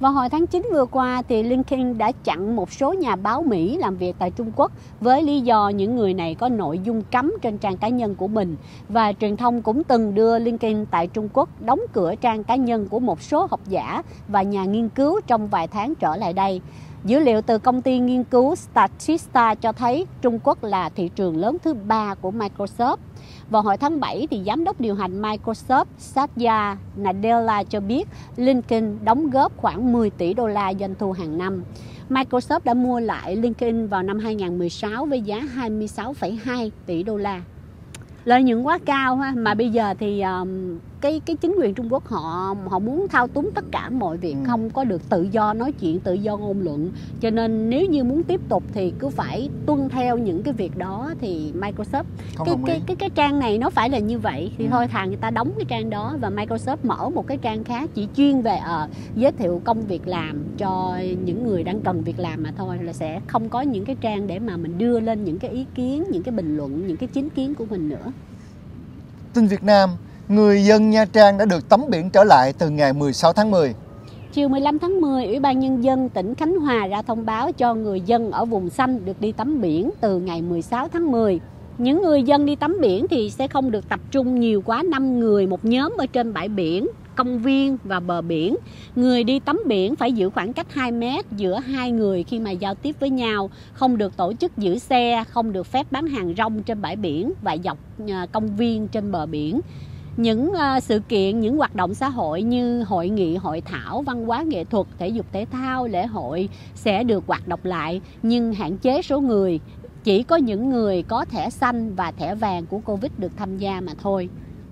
Vào hồi tháng 9 vừa qua, thì LinkedIn đã chặn một số nhà báo Mỹ làm việc tại Trung Quốc với lý do những người này có nội dung cấm trên trang cá nhân của mình. Và truyền thông cũng từng đưa LinkedIn tại Trung Quốc đóng cửa trang cá nhân của một số học giả và nhà nghiên cứu trong vài tháng trở lại đây. Dữ liệu từ công ty nghiên cứu Statista cho thấy Trung Quốc là thị trường lớn thứ 3 của Microsoft. Vào hồi tháng 7, thì giám đốc điều hành Microsoft Satya Nadella cho biết LinkedIn đóng góp khoảng 10 tỷ đô la doanh thu hàng năm. Microsoft đã mua lại LinkedIn vào năm 2016 với giá 26,2 tỷ đô la. Lợi nhuận quá cao ha, mà bây giờ thì cái chính quyền Trung Quốc họ muốn thao túng tất cả mọi việc, không có được tự do nói chuyện, tự do ngôn luận. Cho nên nếu như muốn tiếp tục thì cứ phải tuân theo những cái việc đó, thì Microsoft cái trang này nó phải là như vậy thì thôi, thà người ta đóng cái trang đó và Microsoft mở một cái trang khác chỉ chuyên về giới thiệu công việc làm cho những người đang cần việc làm mà thôi, là sẽ không có những cái trang để mà mình đưa lên những cái ý kiến, những cái bình luận, những cái chính kiến của mình nữa. Tin Việt Nam, người dân Nha Trang đã được tắm biển trở lại từ ngày 16 tháng 10. Chiều 15 tháng 10, Ủy ban Nhân dân tỉnh Khánh Hòa ra thông báo cho người dân ở vùng xanh được đi tắm biển từ ngày 16 tháng 10. Những người dân đi tắm biển thì sẽ không được tập trung nhiều quá 5 người một nhóm ở trên bãi biển, công viên và bờ biển. Người đi tắm biển phải giữ khoảng cách 2 mét giữa hai người khi mà giao tiếp với nhau, không được tổ chức giữ xe, không được phép bán hàng rong trên bãi biển và dọc công viên trên bờ biển. Những sự kiện, những hoạt động xã hội như hội nghị, hội thảo, văn hóa nghệ thuật, thể dục thể thao, lễ hội sẽ được hoạt động lại nhưng hạn chế số người. Chỉ có những người có thẻ xanh và thẻ vàng của Covid được tham gia mà thôi.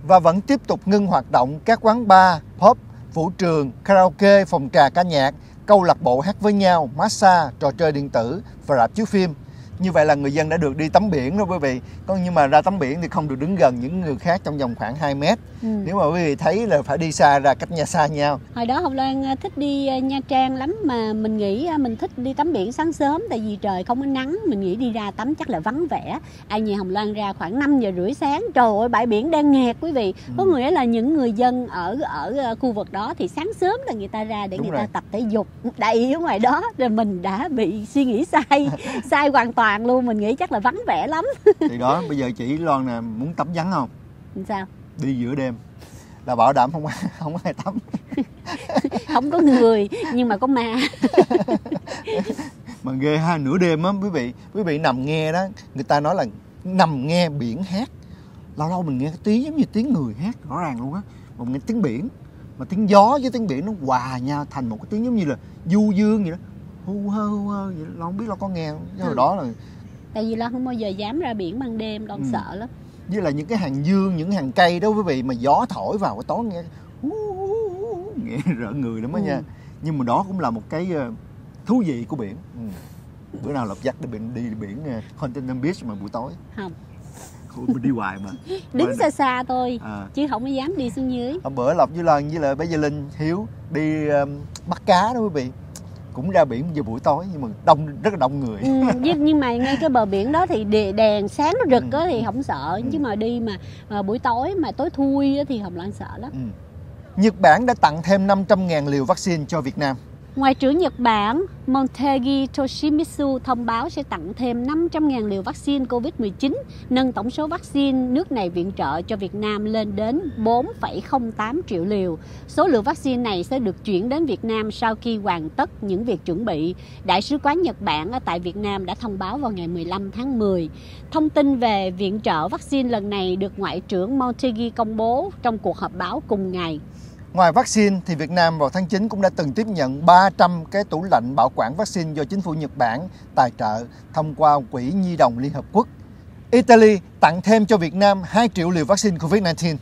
Và vẫn tiếp tục ngưng hoạt động các quán bar, pub, vũ trường, karaoke, phòng trà ca nhạc, câu lạc bộ hát với nhau, massage, trò chơi điện tử và rạp chiếu phim. Như vậy là người dân đã được đi tắm biển đó quý vị. Còn nhưng mà ra tắm biển thì không được đứng gần những người khác trong vòng khoảng 2 mét. Nếu mà quý vị thấy là phải đi xa ra, cách nhà xa nhau. Hồi đó Hồng Loan thích đi Nha Trang lắm, mà mình nghĩ mình thích đi tắm biển sáng sớm tại vì trời không có nắng, mình nghĩ đi ra tắm chắc là vắng vẻ. Ai nhà Hồng Loan ra khoảng 5 giờ rưỡi sáng, trời ơi bãi biển đen nghẹt quý vị. Có nghĩa là những người dân ở khu vực đó thì sáng sớm là người ta ra để người ta tập thể dục. Đầy ở ngoài đó rồi mình đã bị suy nghĩ sai hoàn toàn luôn, mình nghĩ chắc là vắng vẻ lắm. Thì đó, bây giờ chị Loan nè, muốn tắm vắng không? Sao? Đi giữa đêm là bảo đảm không ai tắm. Không có người nhưng mà có ma. Mà ghê ha, nửa đêm á quý vị nằm nghe đó, người ta nói là nằm nghe biển hát. Lâu lâu mình nghe cái tiếng giống như tiếng người hát rõ ràng luôn á, mà mình nghe tiếng biển, mà tiếng gió với tiếng biển nó hòa nhau thành một cái tiếng giống như là du dương vậy đó. Vậy lo không biết lo có nghe không? Hồi đó là tại vì lo không bao giờ dám ra biển ban đêm, lo sợ lắm. Với là những cái hàng dương, những hàng cây đó quý vị, mà gió thổi vào buổi tối nghe nghe rợ người lắm đó nha. Nhưng mà đó cũng là một cái thú vị của biển. Bữa nào lập dắt đi biển Huntington Beach mà buổi tối. Không. Mình đi hoài mà. Đứng xa xa thôi chứ không có dám đi xuống dưới. Bữa Lộc với Loan với lại bé Gia Linh, Hiếu đi bắt cá đó quý vị. Cũng ra biển giờ buổi tối nhưng mà rất là đông người. Nhưng mà ngay cái bờ biển đó thì đèn sáng nó rực á thì không sợ, chứ mà đi mà buổi tối mà tối thui á thì Hồng Loan sợ lắm. Nhật Bản đã tặng thêm 500.000 liều vaccine cho Việt Nam. Ngoại trưởng Nhật Bản Motegi Toshimitsu thông báo sẽ tặng thêm 500.000 liều vaccine COVID-19, nâng tổng số vaccine nước này viện trợ cho Việt Nam lên đến 4,08 triệu liều. Số lượng vaccine này sẽ được chuyển đến Việt Nam sau khi hoàn tất những việc chuẩn bị. Đại sứ quán Nhật Bản ở tại Việt Nam đã thông báo vào ngày 15 tháng 10. Thông tin về viện trợ vaccine lần này được Ngoại trưởng Motegi công bố trong cuộc họp báo cùng ngày. Ngoài vaccine thì Việt Nam vào tháng 9 cũng đã từng tiếp nhận 300 cái tủ lạnh bảo quản vaccine do chính phủ Nhật Bản tài trợ thông qua Quỹ Nhi đồng Liên Hợp Quốc. Italy tặng thêm cho Việt Nam 2 triệu liều vaccine COVID-19.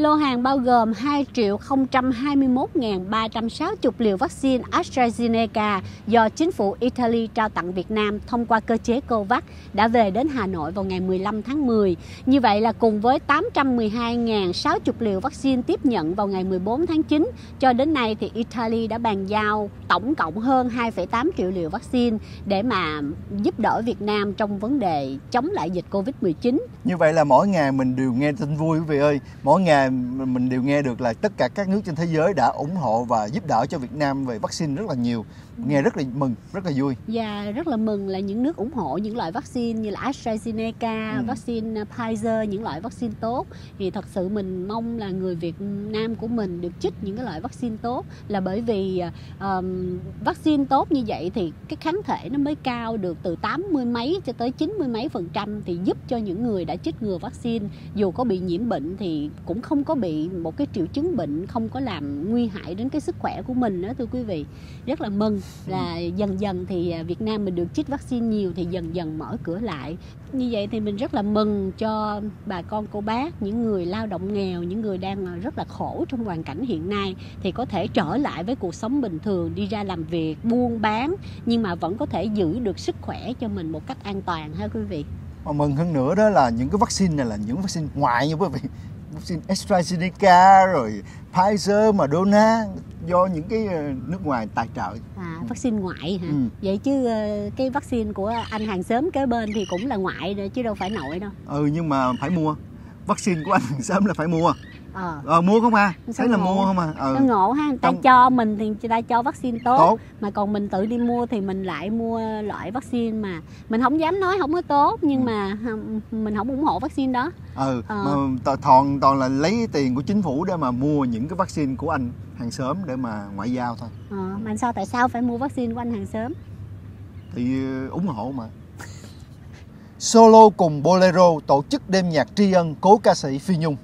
Lô hàng bao gồm 2.021.360 liều vaccine AstraZeneca do chính phủ Italy trao tặng Việt Nam thông qua cơ chế COVAX đã về đến Hà Nội vào ngày 15 tháng 10. Như vậy là cùng với 812.060 liều vaccine tiếp nhận vào ngày 14 tháng 9, cho đến nay thì Italy đã bàn giao tổng cộng hơn 2,8 triệu liều vaccine để mà giúp đỡ Việt Nam trong vấn đề chống lại dịch Covid-19. Như vậy là mỗi ngày mình đều nghe tin vui quý vị ơi, mỗi ngày mình đều nghe được là tất cả các nước trên thế giới đã ủng hộ và giúp đỡ cho Việt Nam về vaccine rất là nhiều. Nghe rất là mừng, rất là vui. Và rất là mừng là những nước ủng hộ những loại vaccine như là AstraZeneca, vaccine Pfizer, những loại vaccine tốt. Thì thật sự mình mong là người Việt Nam của mình được chích những cái loại vaccine tốt, là bởi vì vaccine tốt như vậy thì cái kháng thể nó mới cao được từ 80 mấy cho tới 90 mấy %, thì giúp cho những người đã chích ngừa vaccine dù có bị nhiễm bệnh thì cũng không có bị một cái triệu chứng bệnh, không có làm nguy hại đến cái sức khỏe của mình đó thưa quý vị. Rất là mừng là dần dần thì Việt Nam mình được chích vaccine nhiều thì dần dần mở cửa lại. Như vậy thì mình rất là mừng cho bà con cô bác, những người lao động nghèo, những người đang rất là khổ trong hoàn cảnh hiện nay thì có thể trở lại với cuộc sống bình thường, đi ra làm việc, buôn bán nhưng mà vẫn có thể giữ được sức khỏe cho mình một cách an toàn ha quý vị. Mà mừng hơn nữa đó là những cái vaccine này là những vaccine ngoại nha quý vị. Vaccine AstraZeneca rồi Pfizer, Moderna do những cái nước ngoài tài trợ. Vaccine ngoại hả? Vậy chứ cái vaccine của anh hàng xóm kế bên thì cũng là ngoại nữa, chứ đâu phải nội đâu. Nhưng mà phải mua. Vaccine của anh hàng xóm là phải mua. Mua không à? Thấy là mua không à? Nó ngộ ha, người ta cho mình thì người ta cho vaccine tốt, mà còn mình tự đi mua thì mình lại mua loại vaccine mà mình không dám nói không có tốt, nhưng mà mình không ủng hộ vaccine đó. Mà toàn là lấy tiền của chính phủ để mà mua những cái vaccine của anh hàng xóm để mà ngoại giao thôi. Mà tại sao phải mua vaccine của anh hàng xóm? Thì ủng hộ mà. Solo cùng Bolero tổ chức đêm nhạc tri ân cố ca sĩ Phi Nhung.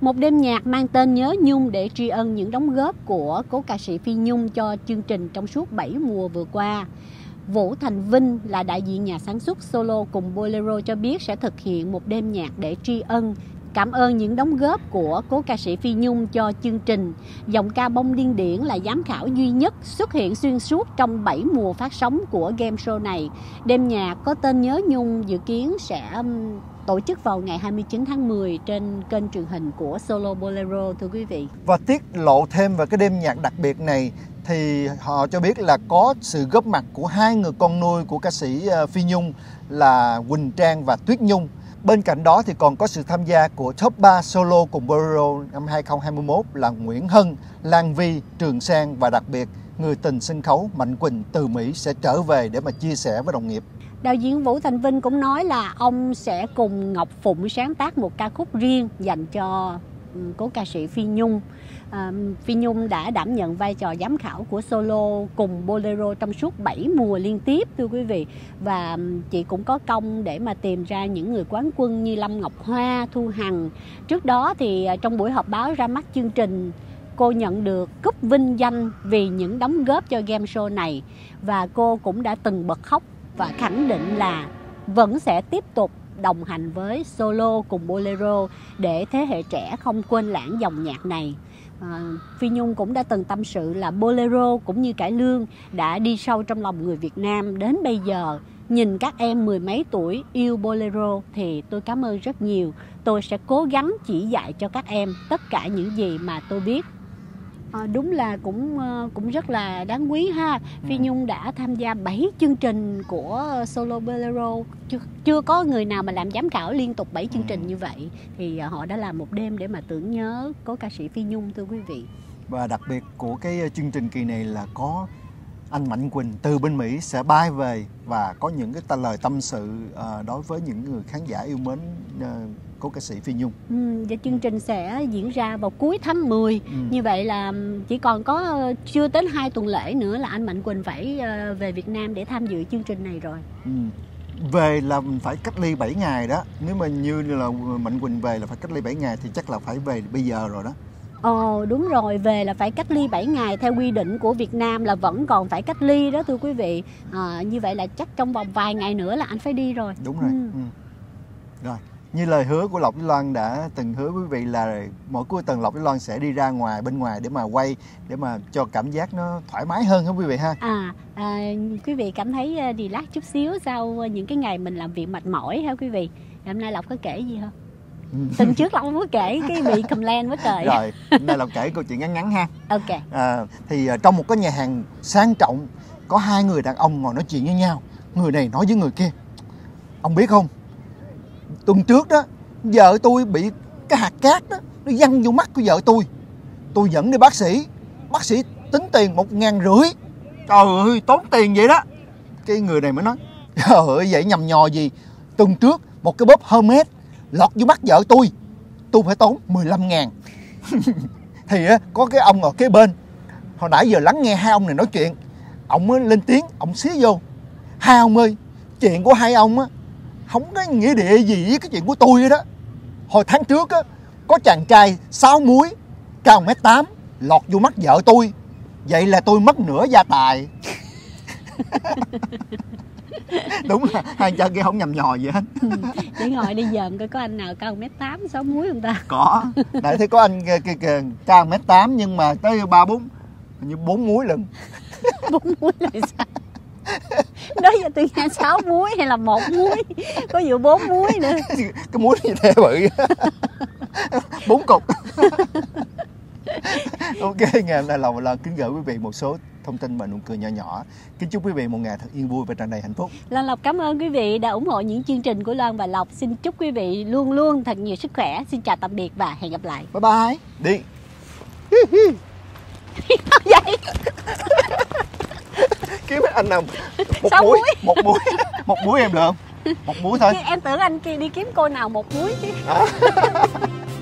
Một đêm nhạc mang tên Nhớ Nhung để tri ân những đóng góp của cố ca sĩ Phi Nhung cho chương trình trong suốt 7 mùa vừa qua. Vũ Thành Vinh là đại diện nhà sản xuất Solo cùng Bolero cho biết sẽ thực hiện một đêm nhạc để tri ân, cảm ơn những đóng góp của cố ca sĩ Phi Nhung cho chương trình. Giọng ca bông điên điển là giám khảo duy nhất xuất hiện xuyên suốt trong 7 mùa phát sóng của game show này. Đêm nhạc có tên Nhớ Nhung dự kiến sẽ tổ chức vào ngày 29 tháng 10 trên kênh truyền hình của Solo Bolero thưa quý vị. Và tiết lộ thêm về cái đêm nhạc đặc biệt này thì họ cho biết là có sự góp mặt của hai người con nuôi của ca sĩ Phi Nhung là Quỳnh Trang và Tuyết Nhung. Bên cạnh đó thì còn có sự tham gia của top 3 Solo cùng Bolero năm 2021 là Nguyễn Hân, Lan Vy, Trường Sang và đặc biệt người tình sân khấu Mạnh Quỳnh từ Mỹ sẽ trở về để mà chia sẻ với đồng nghiệp. Đạo diễn Vũ Thành Vinh cũng nói là ông sẽ cùng Ngọc Phụng sáng tác một ca khúc riêng dành cho cố ca sĩ Phi Nhung. Phi Nhung đã đảm nhận vai trò giám khảo của Solo cùng Bolero trong suốt 7 mùa liên tiếp thưa quý vị. Và chị cũng có công để mà tìm ra những người quán quân như Lâm Ngọc Hoa, Thu Hằng. Trước đó thì trong buổi họp báo ra mắt chương trình, cô nhận được cúp vinh danh vì những đóng góp cho game show này. Và cô cũng đã từng bật khóc và khẳng định là vẫn sẽ tiếp tục đồng hành với Solo cùng Bolero để thế hệ trẻ không quên lãng dòng nhạc này. Phi Nhung cũng đã từng tâm sự là Bolero cũng như cải lương đã đi sâu trong lòng người Việt Nam đến bây giờ. Nhìn các em mười mấy tuổi yêu Bolero thì tôi cảm ơn rất nhiều. Tôi sẽ cố gắng chỉ dạy cho các em tất cả những gì mà tôi biết. Đúng là cũng rất là đáng quý ha. Phi Nhung đã tham gia 7 chương trình của Solo Bolero, chưa có người nào mà làm giám khảo liên tục 7 chương trình như vậy. Thì họ đã làm một đêm để mà tưởng nhớ cố ca sĩ Phi Nhung thưa quý vị. Và đặc biệt của cái chương trình kỳ này là có anh Mạnh Quỳnh từ bên Mỹ sẽ bay về và có những cái lời tâm sự đối với những người khán giả yêu mến cố ca sĩ Phi Nhung. Và chương trình sẽ diễn ra vào cuối tháng 10. Như vậy là chỉ còn có chưa đến 2 tuần lễ nữa là anh Mạnh Quỳnh phải về Việt Nam để tham dự chương trình này rồi. Về là mình phải cách ly 7 ngày đó. Nếu mà như là Mạnh Quỳnh về là phải cách ly 7 ngày thì chắc là phải về bây giờ rồi đó. Đúng rồi, về là phải cách ly 7 ngày theo quy định của Việt Nam là vẫn còn phải cách ly đó thưa quý vị. Như vậy là chắc trong vòng vài ngày nữa là anh phải đi rồi. Đúng rồi. Rồi Như lời hứa của Lộc Với Loan đã từng hứa quý vị là mỗi cuối tuần Lộc Với Loan sẽ đi ra ngoài bên ngoài để mà quay, để mà cho cảm giác nó thoải mái hơn hả quý vị ha? Quý vị cảm thấy relax chút xíu sau những cái ngày mình làm việc mệt mỏi hả quý vị? Hôm nay Lộc có kể gì không? Tuần trước Lộc không có kể cái bị complain quá trời. Rồi, hôm nay Lộc kể câu chuyện ngắn ngắn ha. Ok. Thì trong một cái nhà hàng sang trọng có hai người đàn ông ngồi nói chuyện với nhau. Người này nói với người kia: ông biết không, tuần trước đó vợ tôi bị cái hạt cát đó nó văng vô mắt của vợ tôi. Tôi dẫn đi bác sĩ, bác sĩ tính tiền 1.500. Trời ơi, tốn tiền vậy đó. Cái người này mới nói: trời ơi, vậy nhầm nhò gì, tuần trước một cái bóp Hermes lọt vô mắt vợ tôi phải tốn 15.000. Thì có cái ông ở kế bên, hồi nãy giờ lắng nghe hai ông này nói chuyện, ông mới lên tiếng, ông xía vô: hai ông ơi, chuyện của hai ông á không có nghĩa địa gì với cái chuyện của tôi đó. Hồi tháng trước á, có chàng trai 6 múi cao 1m8 lọt vô mắt vợ tôi, vậy là tôi mất nửa gia tài. Đúng là hai cha kia không nhầm nhò gì hết. Để ngồi đi dòm coi có anh nào cao 1m8 6 múi không ta. Có. Đại thấy có anh kìa cao 1m8 nhưng mà tới 3-4 như 4 múi lận. 4 múi là sao? Nói giờ từ 6 muối hay là 1 muối, có vụ 4 muối nữa. Cái muối gì thế bự, 4 cục. Ok, ngày hôm nay là kính gửi quý vị một số thông tin và nụ cười nhỏ nhỏ. Kính chúc quý vị một ngày thật yên vui và tràn đầy hạnh phúc. Lan Lộc cảm ơn quý vị đã ủng hộ những chương trình của Loan và Lộc. Xin chúc quý vị luôn luôn thật nhiều sức khỏe. Xin chào tạm biệt và hẹn gặp lại. Bye bye. Đi. Vậy kiếm anh nào một muối em được không? Một muối thôi. Em tưởng anh kia đi kiếm cô nào một muối chứ.